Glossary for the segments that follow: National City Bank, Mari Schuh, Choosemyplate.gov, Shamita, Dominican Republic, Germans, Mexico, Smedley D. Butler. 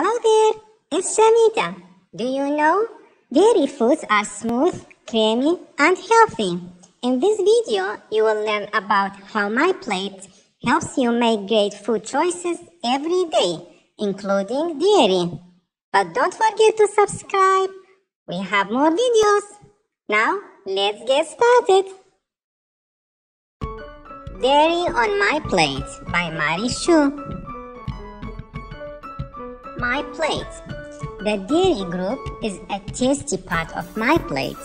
Hello there, it's Shamita. Do you know dairy foods are smooth, creamy and healthy? In this video, you will learn about how MyPlate helps you make great food choices every day, including dairy. But don't forget to subscribe. We have more videos. Now, let's get started. Dairy on MyPlate by Mari Schuh. MyPlate. The dairy group is a tasty part of MyPlate.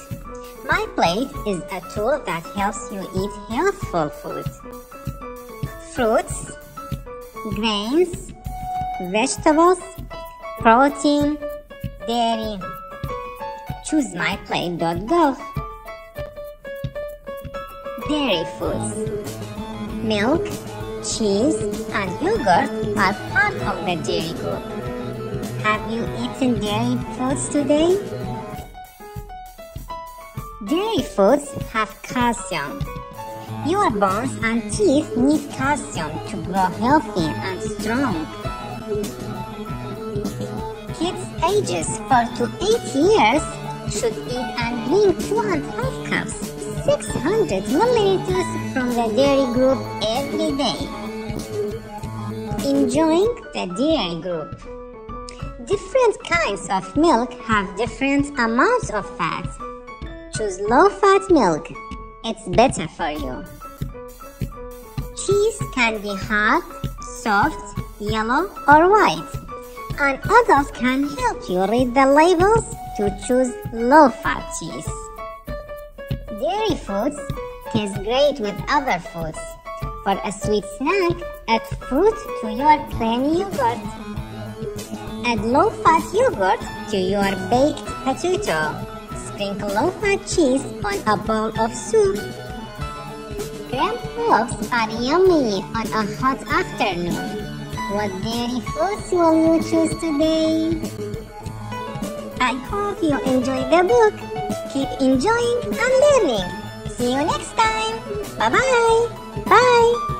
MyPlate is a tool that helps you eat healthful foods. Fruits, grains, vegetables, protein, dairy. Choosemyplate.gov. Dairy foods. Milk, cheese, and yogurt are part of the dairy group. Have you eaten dairy foods today? Dairy foods have calcium. Your bones and teeth need calcium to grow healthy and strong. Kids ages 4 to 8 years should eat and drink 2.5 cups 600 milliliters from the dairy group every day. Enjoying the dairy group. Different kinds of milk have different amounts of fat. Choose low-fat milk. It's better for you. Cheese can be hard, soft, yellow or white. An adult can help you read the labels to choose low-fat cheese. Dairy foods taste great with other foods. For a sweet snack, add fruit to your plain yogurt. Add low-fat yogurt to your baked potato. Sprinkle low-fat cheese on a bowl of soup. Cracked eggs are yummy on a hot afternoon. What dairy foods will you choose today? I hope you enjoyed the book. Keep enjoying and learning. See you next time. Bye-bye. Bye.